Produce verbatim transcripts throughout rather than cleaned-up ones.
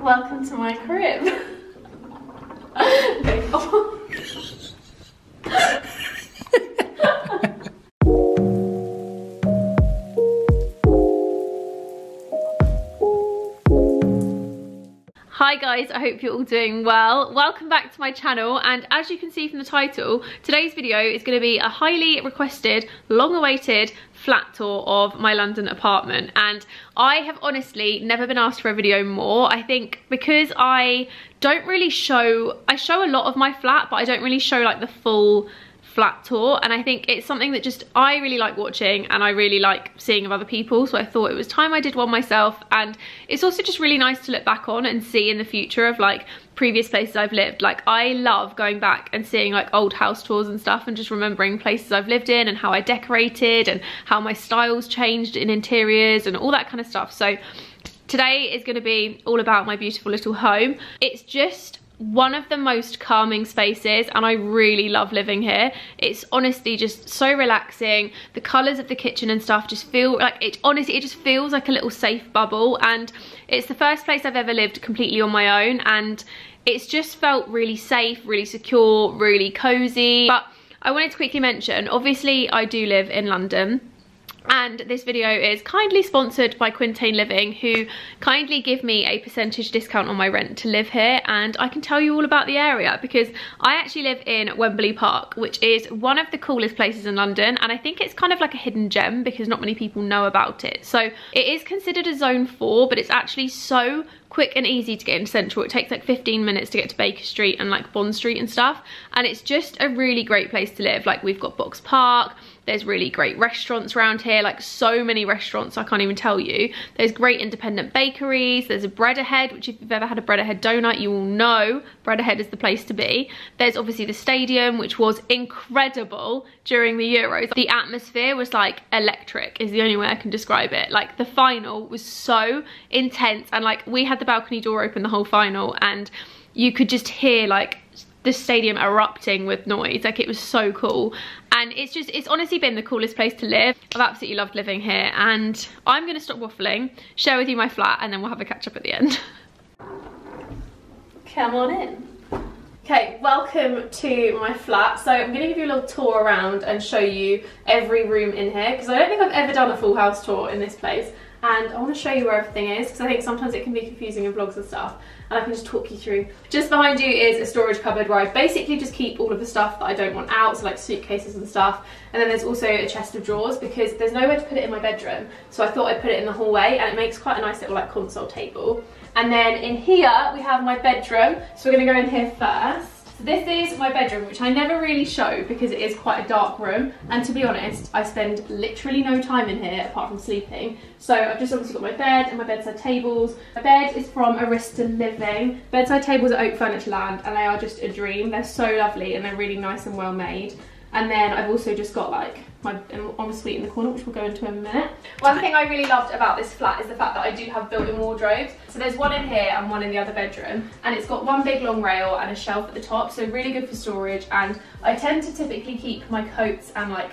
Welcome to my crib. Hi guys, I hope you're all doing well. Welcome back to my channel, and as you can see from the title, today's video is going to be a highly requested, long-awaited flat tour of my London apartment, and I have honestly never been asked for a video more. I think because I don't really show, I show a lot of my flat, but I don't really show like the full flat tour, and I think it's something that just I really like watching and I really like seeing of other people, so I thought it was time I did one myself. And it's also just really nice to look back on and see in the future of like previous places I've lived. Like I love going back and seeing like old house tours and stuff and just remembering places I've lived in and how I decorated and how my styles changed in interiors and all that kind of stuff. So today is going to be all about my beautiful little home. It's just one of the most calming spaces, and I really love living here. It's honestly just so relaxing. The colours of the kitchen and stuff just feel like it, honestly, it just feels like a little safe bubble. And it's the first place I've ever lived completely on my own, and it's just felt really safe, really secure, really cozy. But I wanted to quickly mention, obviously I do live in London, and this video is kindly sponsored by Quintain Living, who kindly give me a percentage discount on my rent to live here. And I can tell you all about the area because I actually live in Wembley Park, which is one of the coolest places in London, and I think it's kind of like a hidden gem because not many people know about it. So it is considered a zone four, but it's actually so quick and easy to get into central. It takes like fifteen minutes to get to Baker Street and like Bond Street and stuff, and it's just a really great place to live. Like we've got Box Park, there's really great restaurants around here, like so many restaurants I can't even tell you. There's great independent bakeries, there's a Bread Ahead, which if you've ever had a Bread Ahead donut you will know Bread Ahead is the place to be. There's obviously the stadium, which was incredible during the Euros. The atmosphere was like electric is the only way I can describe it. Like the final was so intense, and like we had the balcony door open the whole final, and you could just hear like the stadium erupting with noise. Like it was so cool, and it's just, it's honestly been the coolest place to live. I've absolutely loved living here, and I'm gonna stop waffling, share with you my flat, and then we'll have a catch up at the end. Come on in. Okay, welcome to my flat. So I'm gonna give you a little tour around and show you every room in here, because I don't think I've ever done a full house tour in this place. And I want to show you where everything is, because I think sometimes it can be confusing in vlogs and stuff, and I can just talk you through. Just behind you is a storage cupboard where I basically just keep all of the stuff that I don't want out, so like suitcases and stuff. And then there's also a chest of drawers because there's nowhere to put it in my bedroom, so I thought I'd put it in the hallway, and it makes quite a nice little like console table. And then in here we have my bedroom, so we're going to go in here first. So this is my bedroom, which I never really show because it is quite a dark room, and to be honest I spend literally no time in here apart from sleeping. So I've just obviously got my bed and my bedside tables. My bed is from Arista Living. Bedside tables are Oak Furniture Land, and they are just a dream. They're so lovely and they're really nice and well made. And then I've also just got like my ensuite in the corner, which we'll go into in a minute. One thing I really loved about this flat is the fact that I do have built-in wardrobes. So there's one in here and one in the other bedroom, and it's got one big long rail and a shelf at the top, so really good for storage. And I tend to typically keep my coats and like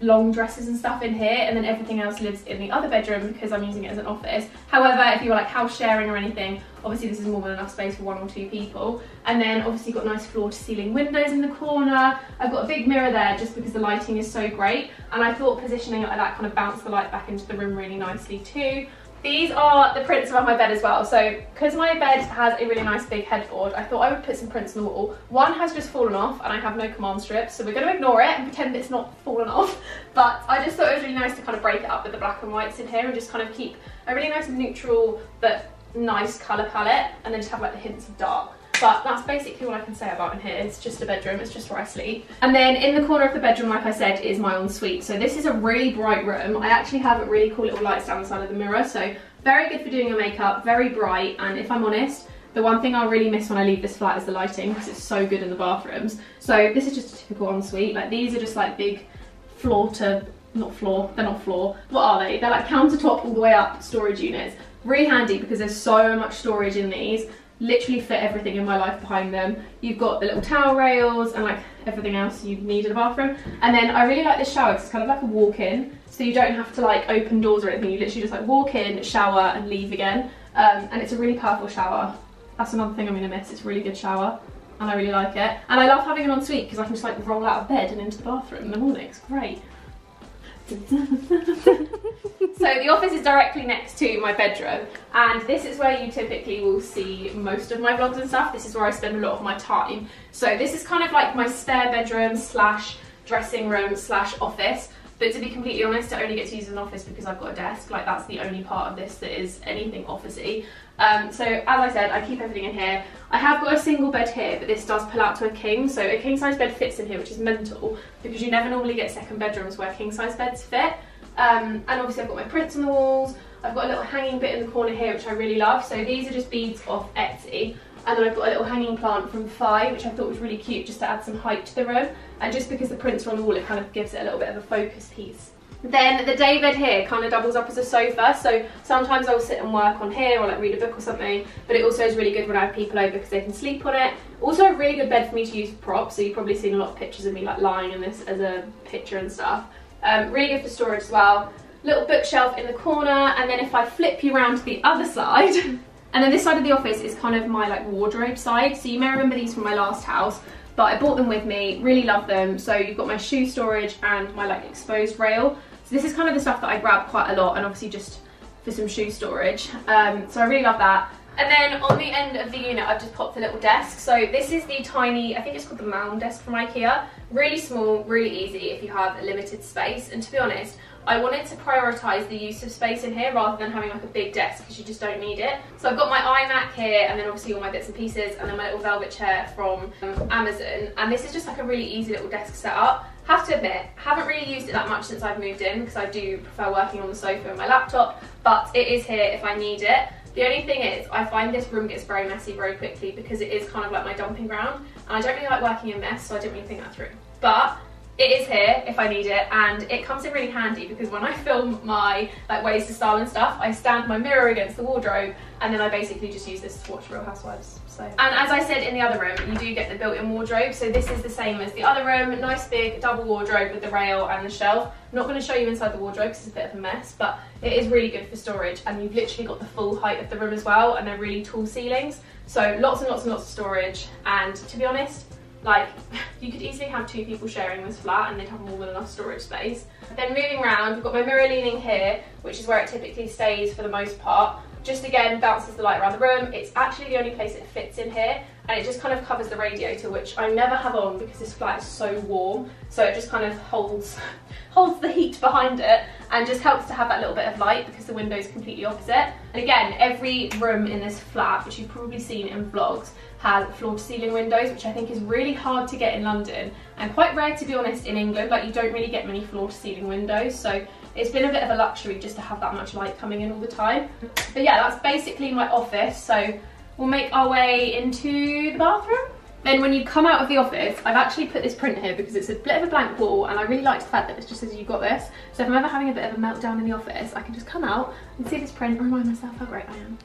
long dresses and stuff in here, and then everything else lives in the other bedroom because I'm using it as an office. However, if you were like house sharing or anything, obviously this is more than enough space for one or two people. And then obviously got nice floor to ceiling windows in the corner. I've got a big mirror there just because the lighting is so great, and I thought positioning it like that kind of bounced the light back into the room really nicely too. These are the prints above my bed as well. So because my bed has a really nice big headboard, I thought I would put some prints on the wall. One has just fallen off and I have no command strips, so we're going to ignore it and pretend it's not fallen off. But I just thought it was really nice to kind of break it up with the black and whites in here and just kind of keep a really nice neutral but nice colour palette, and then just have like the hints of dark. But that's basically all I can say about in here. It's just a bedroom, it's just where I sleep. And then in the corner of the bedroom, like I said, is my ensuite. So this is a really bright room. I actually have a really cool little lights down the side of the mirror, so very good for doing your makeup, very bright. And if I'm honest, the one thing I'll really miss when I leave this flat is the lighting, because it's so good in the bathrooms. So this is just a typical ensuite. Like these are just like big floor to, not floor, they're not floor. What are they? They're like countertop all the way up storage units. Really handy because there's so much storage in these. Literally fit everything in my life behind them. You've got the little towel rails and like everything else you need in a bathroom. And then I really like this shower because it's kind of like a walk-in, so you don't have to like open doors or anything. You literally just like walk in, shower and leave again. Um, and it's a really powerful shower. That's another thing I'm going to miss. It's a really good shower and I really like it. And I love having an ensuite because I can just like roll out of bed and into the bathroom in the morning. It's great. So the office is directly next to my bedroom, and this is where you typically will see most of my vlogs and stuff. This is where I spend a lot of my time. So this is kind of like my spare bedroom slash dressing room slash office. But to be completely honest, I only get to use an office because I've got a desk. Like, that's the only part of this that is anything office-y. Um, so as I said, I keep everything in here. I have got a single bed here, but this does pull out to a king. So a king-size bed fits in here, which is mental because you never normally get second bedrooms where king-size beds fit. Um, and obviously I've got my prints on the walls. I've got a little hanging bit in the corner here, which I really love. So these are just beads off Etsy. And then I've got a little hanging plant from Fi, which I thought was really cute, just to add some height to the room. And just because the prints are on the wall, it kind of gives it a little bit of a focus piece. Then the day bed here kind of doubles up as a sofa. So sometimes I'll sit and work on here, or like read a book or something. But it also is really good when I have people over because they can sleep on it. Also a really good bed for me to use for props. So you've probably seen a lot of pictures of me like lying in this as a picture and stuff. Um, really good for storage as well. Little bookshelf in the corner. And then if I flip you around to the other side... And then this side of the office is kind of my like wardrobe side. So you may remember these from my last house, but I bought them with me, really love them. So you've got my shoe storage and my like exposed rail. So this is kind of the stuff that I grab quite a lot, and obviously just for some shoe storage. Um, so I really love that. And then on the end of the unit, I've just popped a little desk. So this is the tiny, I think it's called the Malm desk from IKEA. Really small, really easy if you have a limited space. And to be honest, I wanted to prioritise the use of space in here rather than having like a big desk because you just don't need it. So I've got my iMac here, and then obviously all my bits and pieces, and then my little velvet chair from um, Amazon. And this is just like a really easy little desk setup. Have to admit, haven't really used it that much since I've moved in because I do prefer working on the sofa and my laptop, but it is here if I need it. The only thing is, I find this room gets very messy very quickly because it is kind of like my dumping ground, and I don't really like working in mess, so I didn't really think that through. But it is here if I need it, and it comes in really handy because when I film my like ways to style and stuff, I stand my mirror against the wardrobe, and then I basically just use this to watch Real Housewives. So, and as I said in the other room, you do get the built-in wardrobe. So this is the same as the other room, nice big double wardrobe with the rail and the shelf. I'm not going to show you inside the wardrobe because it's a bit of a mess, but it is really good for storage, and you've literally got the full height of the room as well, and they're really tall ceilings. So lots and lots and lots of storage, and to be honest, like, you could easily have two people sharing this flat and they'd have more than enough storage space. Then moving around, we've got my mirror leaning here, which is where it typically stays for the most part. Just again, bounces the light around the room. It's actually the only place it fits in here, and it just kind of covers the radiator, which I never have on because this flat is so warm. So it just kind of holds, holds the heat behind it, and just helps to have that little bit of light because the window is completely opposite. And again, every room in this flat, which you've probably seen in vlogs, has floor-to-ceiling windows, which I think is really hard to get in London, and quite rare, to be honest, in England. Like, you don't really get many floor-to-ceiling windows, so it's been a bit of a luxury just to have that much light coming in all the time. But yeah, that's basically my office, so we'll make our way into the bathroom. Then when you come out of the office, I've actually put this print here because it's a bit of a blank wall, and I really liked the fact that it just says, "You got this." So if I'm ever having a bit of a meltdown in the office, I can just come out and see this print and remind myself how great I am.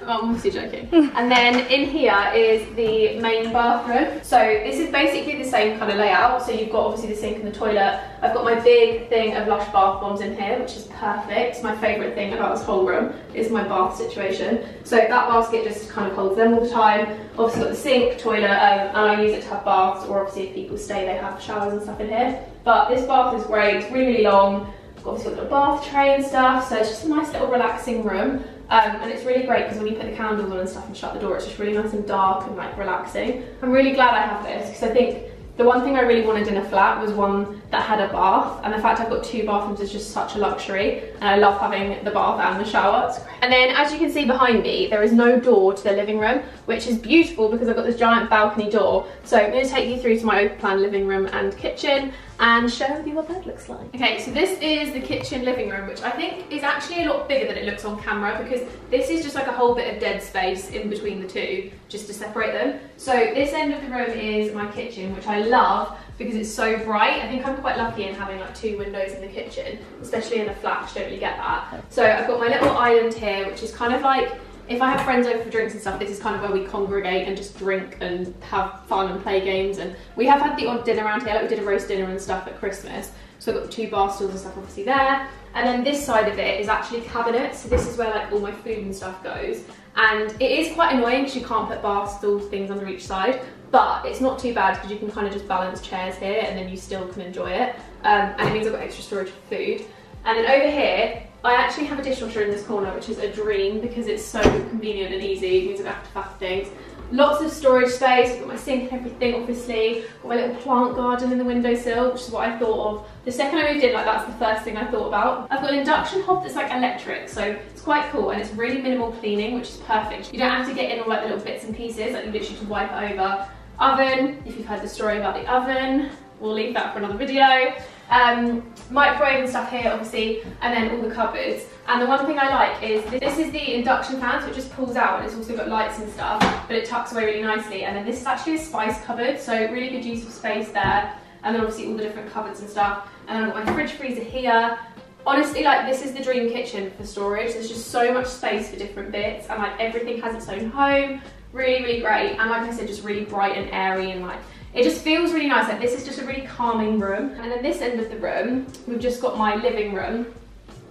But I'm obviously joking. And then in here is the main bathroom. So this is basically the same kind of layout. So you've got obviously the sink and the toilet. I've got my big thing of Lush bath bombs in here, which is perfect. My favourite thing about this whole room is my bath situation. So that basket just kind of holds them all the time. Obviously got the sink, toilet, um, and I use it to have baths, or obviously if people stay, they have showers and stuff in here. But this bath is great. It's really, really long. I've obviously got a little bath tray and stuff. So it's just a nice little relaxing room. Um, and it's really great because when you put the candles on and stuff and shut the door, it's just really nice and dark and like relaxing. I'm really glad I have this because I think the one thing I really wanted in a flat was one that had a bath, and the fact I've got two bathrooms is just such a luxury, and I love having the bath and the shower. It's great. And then as you can see behind me, there is no door to the living room, which is beautiful because I've got this giant balcony door. So I'm going to take you through to my open plan living room and kitchen and share with you what that looks like. Okay, so this is the kitchen living room, which I think is actually a lot bigger than it looks on camera because this is just like a whole bit of dead space in between the two, just to separate them. So this end of the room is my kitchen, which I love because it's so bright. I think I'm quite lucky in having like two windows in the kitchen, especially in a flat, you don't really get that. So I've got my little island here, which is kind of like, if I have friends over for drinks and stuff, this is kind of where we congregate and just drink and have fun and play games. And we have had the odd dinner around here, like we did a roast dinner and stuff at Christmas. So I've got the two bar stools and stuff obviously there. And then this side of it is actually cabinets. So this is where like all my food and stuff goes. and it is quite annoying because you can't put bar stools, things under each side, but it's not too bad because you can kind of just balance chairs here and then you still can enjoy it, um, and it means I've got extra storage for food. And then over here, I actually have a dishwasher in this corner, which is a dream because it's so convenient and easy. It means I don't have to faff things. Lots of storage space. I've got my sink and everything, obviously. Got my little plant garden in the windowsill, which is what I thought of. The second I moved in, like, that's the first thing I thought about. I've got an induction hob that's like electric, so it's quite cool, and it's really minimal cleaning, which is perfect. You don't have to get in all like the little bits and pieces, like you literally just wipe it over. Oven, if you've heard the story about the oven, we'll leave that for another video. Um, microwave and stuff here, obviously, and then all the cupboards. And the one thing I like is this, this is the induction fan, so it just pulls out, and it's also got lights and stuff, but it tucks away really nicely. And then this is actually a spice cupboard, so really good use of space there. And then obviously all the different cupboards and stuff. And I've got my fridge freezer here. Honestly, like, this is the dream kitchen for storage. There's just so much space for different bits, and like everything has its own home. Really, really great. And like I said, just really bright and airy, and like, it just feels really nice. Like, this is just a really calming room. And then this end of the room, we've just got my living room.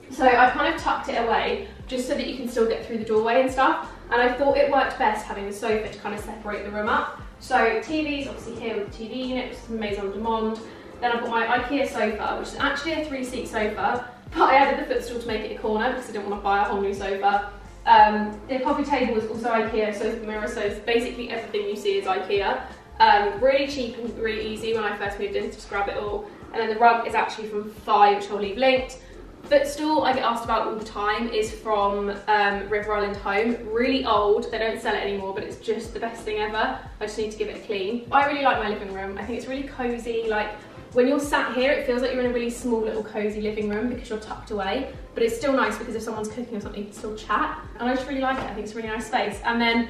So I've kind of tucked it away just so that you can still get through the doorway and stuff. And I thought it worked best having the sofa to kind of separate the room up. So T V's obviously here with the T V unit, which is from Maison de Monde. Then I've got my IKEA sofa, which is actually a three-seat sofa, but I added the footstool to make it a corner because I didn't want to buy a whole new sofa. Um, the coffee table is also IKEA, so is the mirror, so it's basically everything you see is IKEA. Um, really cheap and really easy when I first moved in, so just grab it all. And then the rug is actually from Fi, which I'll leave linked. Footstool, I get asked about all the time, is from um, River Island Home. Really old, they don't sell it anymore, but it's just the best thing ever. I just need to give it a clean. I really like my living room. I think it's really cozy. Like, when you're sat here, it feels like you're in a really small little cozy living room because you're tucked away, but it's still nice because if someone's cooking or something, you can still chat. And I just really like it. I think it's a really nice space. And then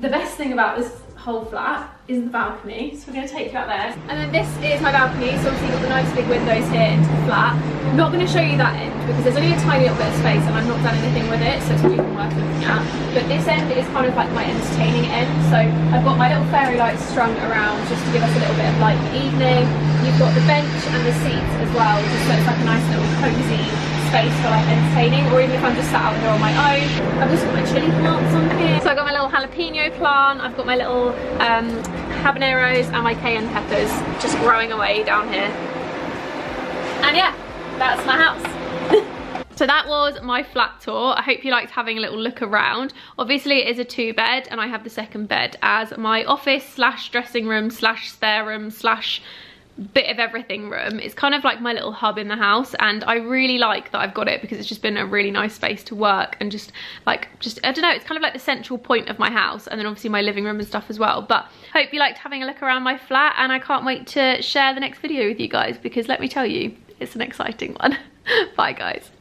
the best thing about this whole flat is the balcony, so we're going to take you out there. And then this is my balcony, so obviously you've got the nice big windows here into the flat. I'm not going to show you that end because there's only a tiny little bit of space and I've not done anything with it, so it's really worth looking at. But this end is kind of like my entertaining end, so I've got my little fairy lights strung around just to give us a little bit of light in the evening. You've got the bench and the seats as well, just so it's like a nice little cozy space for like entertaining, or even if I'm just sat out there on my own. I've also got my chili plants on here. So I've got my little jalapeno plant, I've got my little um, habaneros and my cayenne peppers just growing away down here. And yeah, that's my house. So that was my flat tour. I hope you liked having a little look around. Obviously it is a two bed and I have the second bed as my office slash dressing room slash spare room slash bit of everything room. It's kind of like my little hub in the house, and I really like that I've got it because it's just been a really nice space to work and just like, just, I don't know, it's kind of like the central point of my house, and then obviously my living room and stuff as well. But hope you liked having a look around my flat, and I can't wait to share the next video with you guys because let me tell you, it's an exciting one. Bye guys.